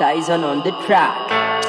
Tyzone on the track.